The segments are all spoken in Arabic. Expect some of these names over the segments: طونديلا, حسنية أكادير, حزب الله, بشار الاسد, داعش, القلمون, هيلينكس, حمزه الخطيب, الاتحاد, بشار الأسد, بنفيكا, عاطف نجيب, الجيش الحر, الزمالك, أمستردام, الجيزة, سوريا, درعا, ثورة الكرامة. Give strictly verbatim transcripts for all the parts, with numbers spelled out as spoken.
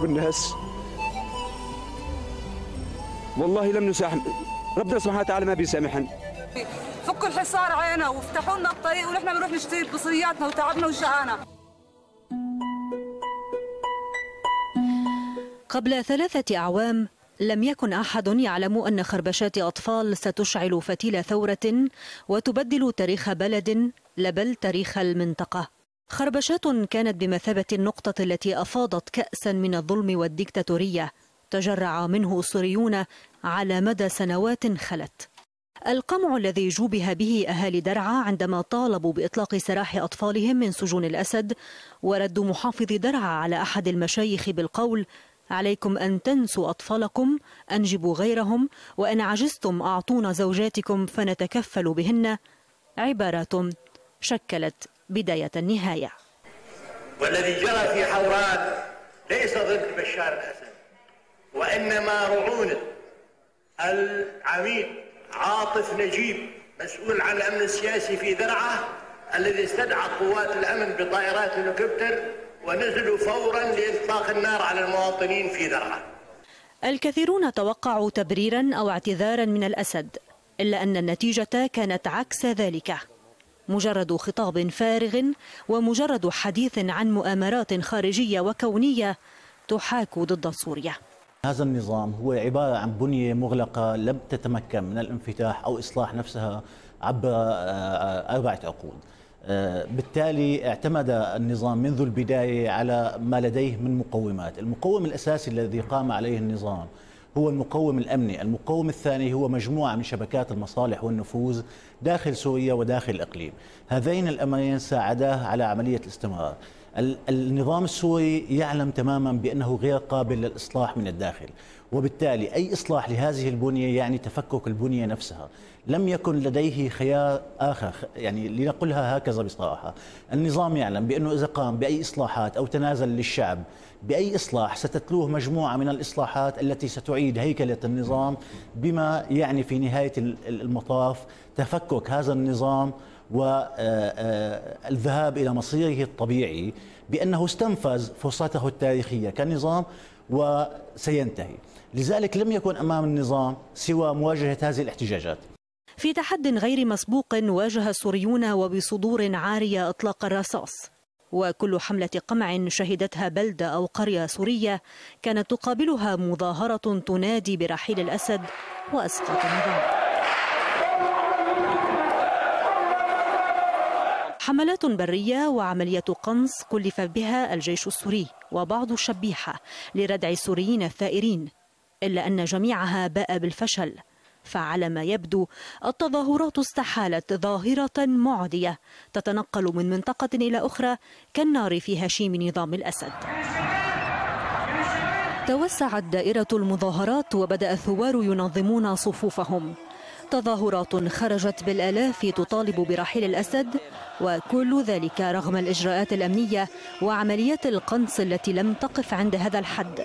قلوب الناس. والله لم نسامح، ربنا سبحانه وتعالى ما بيسامحنا. فكوا الحصار علينا وافتحوا لنا الطريق ونحن بنروح نشتري بصرياتنا وتعبنا وجعنا. قبل ثلاثة أعوام لم يكن أحد يعلم أن خربشات أطفال ستشعل فتيل ثورة وتبدل تاريخ بلد لبل تاريخ المنطقة. خربشات كانت بمثابة النقطة التي أفاضت كأسا من الظلم والديكتاتورية تجرع منه سوريون على مدى سنوات خلت. القمع الذي جوبها به أهالي درعا عندما طالبوا بإطلاق سراح أطفالهم من سجون الأسد، ورد محافظ درعا على أحد المشايخ بالقول: عليكم أن تنسوا أطفالكم، أنجبوا غيرهم، وإن عجزتم أعطونا زوجاتكم فنتكفل بهن، عبارات شكلت بداية النهاية. والذي جرى في حورات ليس ضد بشار الاسد، وإنما رعونة. العميد عاطف نجيب مسؤول عن الأمن السياسي في درعا الذي استدعى قوات الأمن بطائرات الهليكوبتر ونزلوا فورا لإطلاق النار على المواطنين في درعا. الكثيرون توقعوا تبريرا أو اعتذارا من الأسد، إلا أن النتيجة كانت عكس ذلك. مجرد خطاب فارغ ومجرد حديث عن مؤامرات خارجية وكونية تحاك ضد سوريا. هذا النظام هو عبارة عن بنية مغلقة لم تتمكن من الانفتاح أو إصلاح نفسها عبر أربعة عقود. بالتالي اعتمد النظام منذ البداية على ما لديه من مقومات. المقوم الأساسي الذي قام عليه النظام هو المقوم الأمني. المقوم الثاني هو مجموعة من شبكات المصالح والنفوذ داخل سوريا وداخل الإقليم. هذين الأمرين ساعداه على عملية الاستمرار. النظام السوري يعلم تماما بأنه غير قابل للإصلاح من الداخل، وبالتالي أي إصلاح لهذه البنية يعني تفكك البنية نفسها. لم يكن لديه خيار آخر، يعني لنقلها هكذا بصراحة. النظام يعلم بأنه إذا قام بأي إصلاحات أو تنازل للشعب بأي إصلاح ستتلوه مجموعة من الإصلاحات التي ستعيد هيكلة النظام، بما يعني في نهاية المطاف تفكك هذا النظام والذهاب إلى مصيره الطبيعي بأنه استنفذ فرصته التاريخية كنظام وسينتهي. لذلك لم يكن أمام النظام سوى مواجهة هذه الاحتجاجات. في تحد غير مسبوق واجه السوريون وبصدور عارية إطلاق الرصاص، وكل حملة قمع شهدتها بلدة أو قرية سورية كانت تقابلها مظاهرة تنادي برحيل الأسد وأسقاط النظام. حملات برية وعملية قنص كلف بها الجيش السوري وبعض الشبيحة لردع السوريين الثائرين، إلا أن جميعها باء بالفشل. فعلى ما يبدو التظاهرات استحالت ظاهرة معدية تتنقل من منطقة إلى أخرى كالنار في هشيم نظام الأسد. توسعت دائرة المظاهرات وبدأ الثوار ينظمون صفوفهم. تظاهرات خرجت بالآلاف تطالب برحيل الأسد، وكل ذلك رغم الإجراءات الأمنية وعمليات القنص التي لم تقف عند هذا الحد.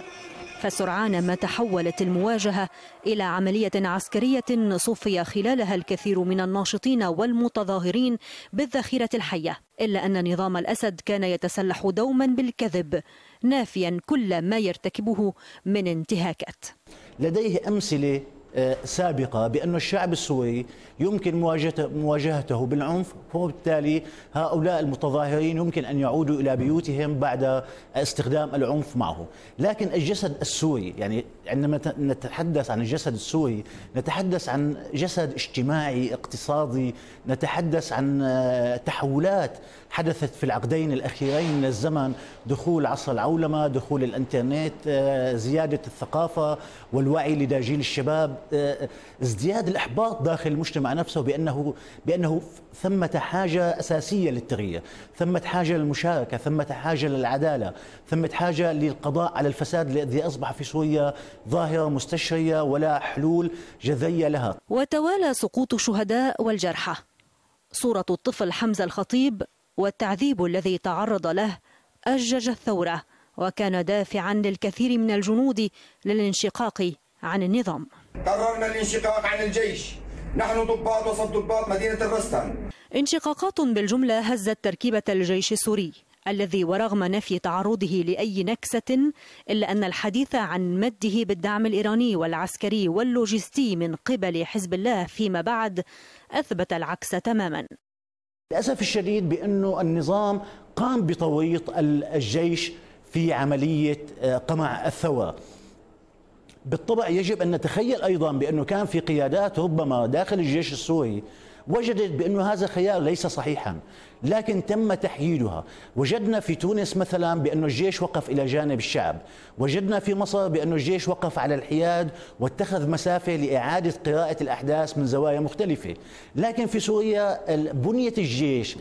فسرعان ما تحولت المواجهة إلى عملية عسكرية صفي خلالها الكثير من الناشطين والمتظاهرين بالذخيرة الحية، إلا أن نظام الأسد كان يتسلح دوما بالكذب، نافيا كل ما يرتكبه من انتهاكات. لديه أمثلة سابقة بأن الشعب السوري يمكن مواجهته بالعنف، وبالتالي هؤلاء المتظاهرين يمكن أن يعودوا إلى بيوتهم بعد استخدام العنف معه. لكن الجسد السوري، يعني عندما نتحدث عن الجسد السوري نتحدث عن جسد اجتماعي اقتصادي، نتحدث عن تحولات حدثت في العقدين الأخيرين من الزمن، دخول عصر العولمة، دخول الإنترنت، زيادة الثقافة والوعي لدى جيل الشباب، ازدياد الإحباط داخل المجتمع نفسه بأنه بأنه ثمة حاجة أساسية للتغيير، ثمة حاجة للمشاركة، ثمة حاجة للعدالة، ثمة حاجة للقضاء على الفساد الذي أصبح في سوريا ظاهرة مستشرية ولا حلول جذرية لها. وتوالى سقوط الشهداء والجرحى، صورة الطفل حمزه الخطيب والتعذيب الذي تعرض له أجج الثورة وكان دافعا للكثير من الجنود للانشقاق عن النظام. قررنا الانشقاق عن الجيش، نحن ضباط وسط ضباط مدينة الرستم. انشقاقات بالجملة هزت تركيبة الجيش السوري الذي ورغم نفي تعرضه لأي نكسة إلا أن الحديث عن مده بالدعم الإيراني والعسكري واللوجستي من قبل حزب الله فيما بعد أثبت العكس تماما. للأسف الشديد بأنه النظام قام بتوريط الجيش في عملية قمع الثورة. بالطبع يجب أن نتخيل أيضا بأنه كان في قيادات ربما داخل الجيش السوري وجدت بأنه هذا الخيار ليس صحيحا، لكن تم تحييدها. وجدنا في تونس مثلا بأنه الجيش وقف إلى جانب الشعب، وجدنا في مصر بأنه الجيش وقف على الحياد واتخذ مسافة لإعادة قراءة الأحداث من زوايا مختلفة. لكن في سوريا بنية الجيش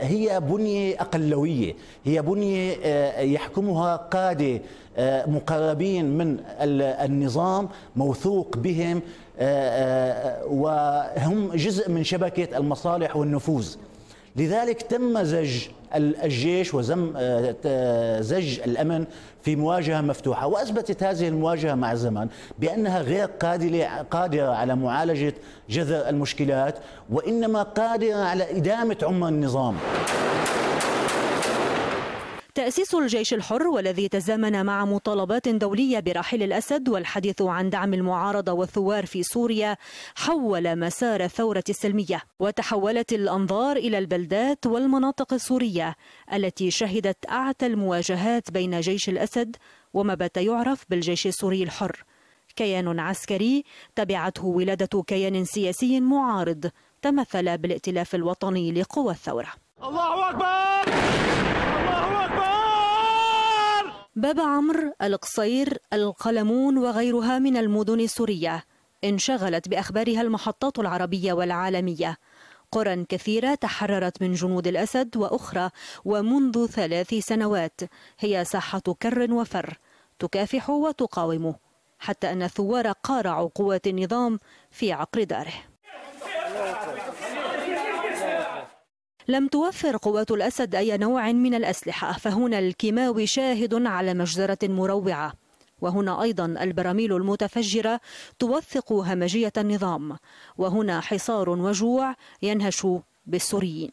هي بنية أقلوية، هي بنية يحكمها قادة مقربين من النظام موثوق بهم، وهم جزء من شبكة المصالح والنفوذ. لذلك تم زج الجيش وزم زج الأمن في مواجهة مفتوحة، وأثبتت هذه المواجهة مع الزمن بأنها غير قادرة على معالجة جذر المشكلات، وإنما قادرة على إدامة عمر النظام. تأسيس الجيش الحر والذي تزامن مع مطالبات دولية برحيل الأسد والحديث عن دعم المعارضة والثوار في سوريا حول مسار الثورة السلمية، وتحولت الأنظار إلى البلدات والمناطق السورية التي شهدت أعتى المواجهات بين جيش الأسد وما بات يعرف بالجيش السوري الحر، كيان عسكري تبعته ولادة كيان سياسي معارض تمثل بالائتلاف الوطني لقوى الثورة. الله أكبر! باب عمرو، القصير، القلمون وغيرها من المدن السورية انشغلت بأخبارها المحطات العربية والعالمية. قرى كثيرة تحررت من جنود الأسد وأخرى ومنذ ثلاث سنوات هي ساحة كر وفر تكافح وتقاوم، حتى أن الثوار قارعوا قوات النظام في عقر داره. لم توفر قوات الأسد أي نوع من الأسلحة، فهنا الكيماوي شاهد على مجزرة مروعة، وهنا أيضا البراميل المتفجرة توثق همجية النظام، وهنا حصار وجوع ينهش بالسوريين.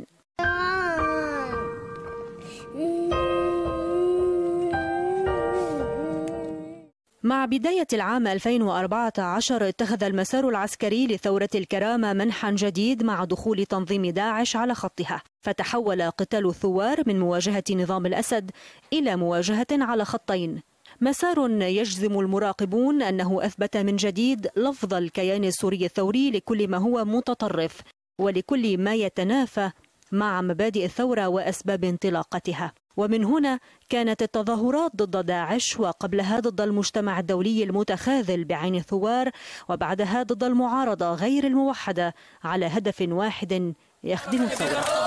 مع بداية العام ألفين وأربعة عشر اتخذ المسار العسكري لثورة الكرامة منحا جديد مع دخول تنظيم داعش على خطها، فتحول قتال الثوار من مواجهة نظام الأسد إلى مواجهة على خطين. مسار يجزم المراقبون أنه أثبت من جديد لفظ الكيان السوري الثوري لكل ما هو متطرف ولكل ما يتنافى مع مبادئ الثورة وأسباب انطلاقتها. ومن هنا كانت التظاهرات ضد داعش وقبلها ضد المجتمع الدولي المتخاذل بعين الثوار، وبعدها ضد المعارضة غير الموحدة على هدف واحد يخدم الثورة.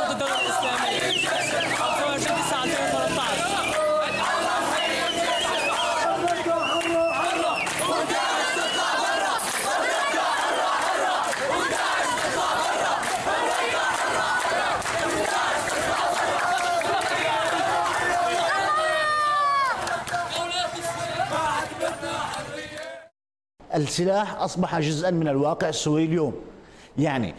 السلاح أصبح جزءاً من الواقع السوري اليوم. يعني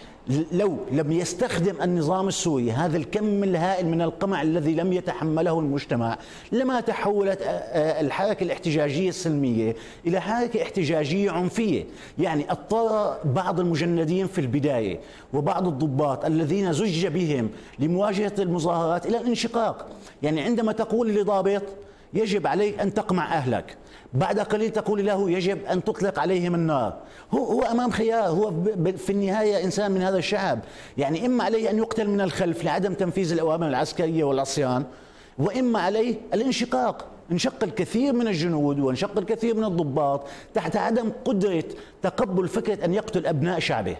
لو لم يستخدم النظام السوري هذا الكم الهائل من القمع الذي لم يتحمله المجتمع لما تحولت الحركة الاحتجاجية السلمية إلى حركة احتجاجية عنفية. يعني اضطر بعض المجندين في البداية وبعض الضباط الذين زج بهم لمواجهة المظاهرات إلى الانشقاق. يعني عندما تقول لضابط يجب عليك أن تقمع أهلك، بعد قليل تقول له يجب أن تطلق عليهم النار. هو, هو أمام خيار، هو في النهاية إنسان من هذا الشعب. يعني إما عليه أن يقتل من الخلف لعدم تنفيذ الأوامر العسكرية والعصيان، وإما عليه الانشقاق. انشق الكثير من الجنود وانشق الكثير من الضباط تحت عدم قدرة تقبل فكرة أن يقتل أبناء شعبه.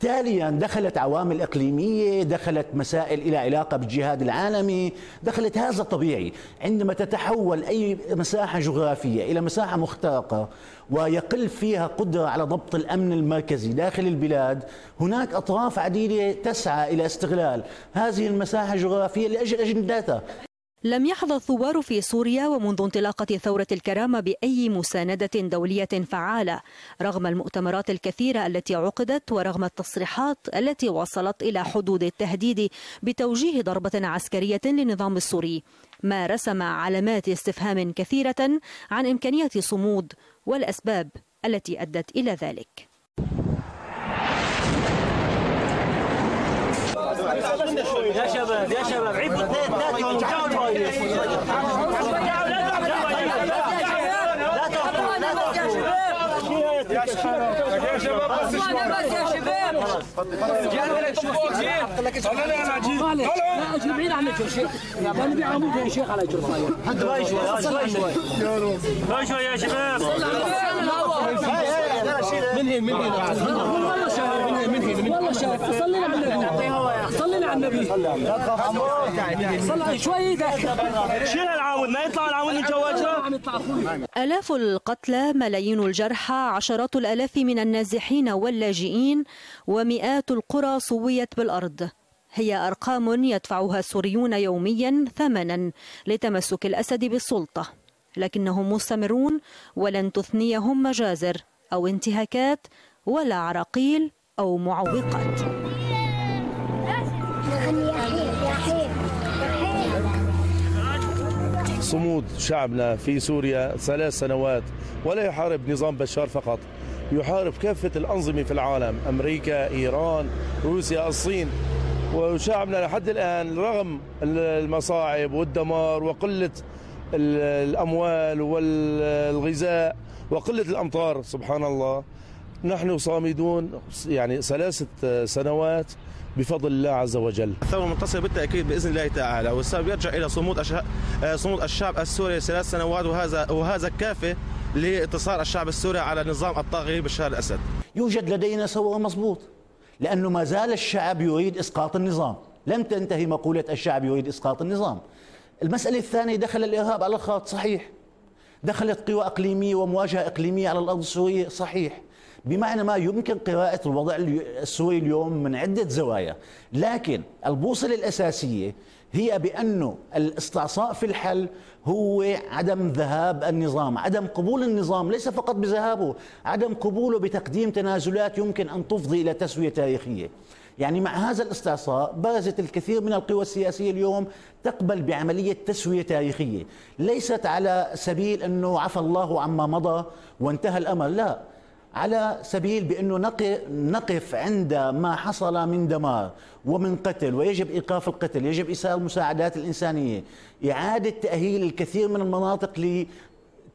تاليا دخلت عوامل إقليمية، دخلت مسائل إلى علاقة بالجهاد العالمي، دخلت. هذا طبيعي عندما تتحول أي مساحة جغرافية إلى مساحة مخترقة ويقل فيها قدرة على ضبط الأمن المركزي داخل البلاد. هناك أطراف عديدة تسعى إلى استغلال هذه المساحة الجغرافية لأجل أجنداتها. لم يحظى الثوار في سوريا ومنذ انطلاقة ثورة الكرامة بأي مساندة دولية فعالة، رغم المؤتمرات الكثيرة التي عقدت ورغم التصريحات التي وصلت إلى حدود التهديد بتوجيه ضربة عسكرية للنظام السوري، ما رسم علامات استفهام كثيرة عن إمكانية صمود والأسباب التي أدت إلى ذلك. يا شباب يا شباب عيبوا اثنين ثلاثة ورجعوا الرئيس، لا تهربوا لا تهربوا يا شباب يا شباب بس يا شباب يا آلاف القتلى، ملايين الجرحى، عشرات الآلاف من النازحين واللاجئين، ومئات القرى سويت بالأرض، هي أرقام يدفعها السوريون يوميا ثمنا لتمسك الأسد بالسلطة، لكنهم مستمرون ولن تثنيهم مجازر أو انتهاكات ولا عراقيل أو معوقات. صمود شعبنا في سوريا ثلاث سنوات، ولا يحارب نظام بشار فقط، يحارب كافة الأنظمة في العالم، أمريكا، إيران، روسيا، الصين، وشعبنا لحد الآن رغم المصاعب والدمار وقلة الأموال والغذاء وقلة الأمطار سبحان الله، نحن صامدون يعني ثلاثة سنوات بفضل الله عز وجل. الثورة منتصرة بالتأكيد بإذن الله تعالى، والسبب يرجع إلى صمود أش... صمود الشعب السوري ثلاث سنوات، وهذا وهذا كافي لانتصار الشعب السوري على النظام الطاغي بشار الأسد. يوجد لدينا ثورة مضبوط، لأنه ما زال الشعب يريد إسقاط النظام، لم تنتهي مقولة الشعب يريد إسقاط النظام. المسألة الثانية، دخل الإرهاب على الخط صحيح، دخلت قوى إقليمية ومواجهة إقليمية على الأرض السورية صحيح، بمعنى ما يمكن قراءة الوضع السوري اليوم من عدة زوايا، لكن البوصلة الأساسية هي بأنه الاستعصاء في الحل هو عدم ذهاب النظام، عدم قبول النظام ليس فقط بذهابه، عدم قبوله بتقديم تنازلات يمكن أن تفضي إلى تسوية تاريخية. يعني مع هذا الاستعصاء برزت الكثير من القوى السياسية اليوم تقبل بعملية تسوية تاريخية، ليست على سبيل أنه عفى الله عما مضى وانتهى الأمر، لا، على سبيل بأنه نقف عند ما حصل من دمار ومن قتل، ويجب إيقاف القتل، يجب إيصال المساعدات الإنسانية، إعادة تأهيل الكثير من المناطق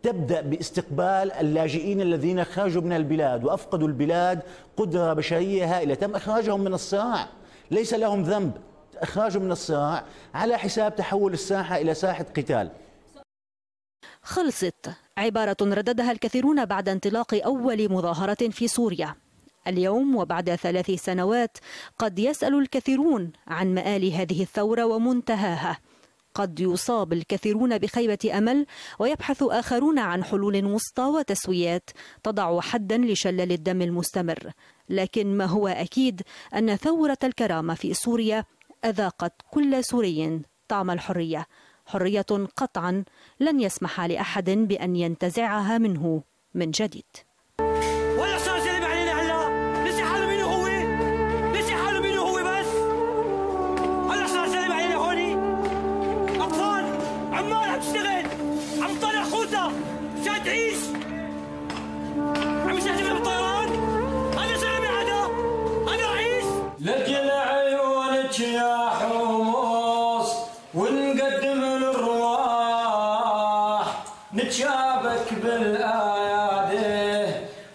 لتبدأ باستقبال اللاجئين الذين خرجوا من البلاد وأفقدوا البلاد قدرة بشرية هائلة، تم إخراجهم من الصراع، ليس لهم ذنب، إخراجهم من الصراع على حساب تحول الساحة إلى ساحة قتال. خلصت، عبارة رددها الكثيرون بعد انطلاق أول مظاهرة في سوريا. اليوم وبعد ثلاث سنوات قد يسأل الكثيرون عن مآل هذه الثورة ومنتهاها، قد يصاب الكثيرون بخيبة أمل ويبحث آخرون عن حلول وسطى وتسويات تضع حدا لشلل الدم المستمر، لكن ما هو أكيد أن ثورة الكرامة في سوريا أذاقت كل سوري طعم الحرية، حرية قطعا لن يسمح لأحد بأن ينتزعها منه من جديد.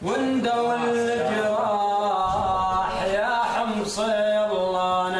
وندور الجراح يا حمزه الله.